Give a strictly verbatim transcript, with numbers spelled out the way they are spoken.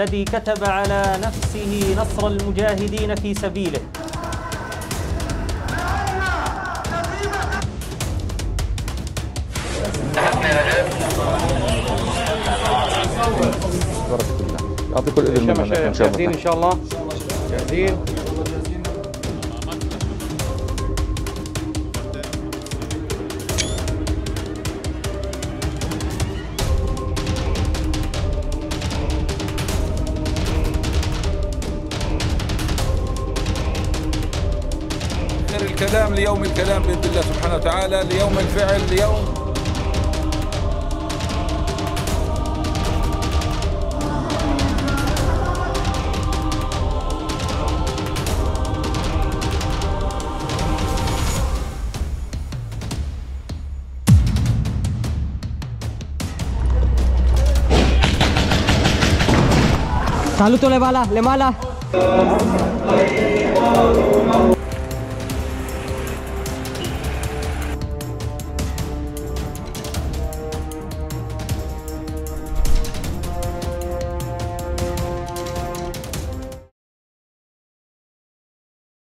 الذي كتب على نفسه نصر المجاهدين في سبيله. يعطيكم الإذن مننا إن شاء الله. جاهزين إن شاء الله. جاهزين. الكلام ليوم الكلام بإذن الله سبحانه وتعالى، ليوم الفعل، ليوم تعالوا لمالا لمالا.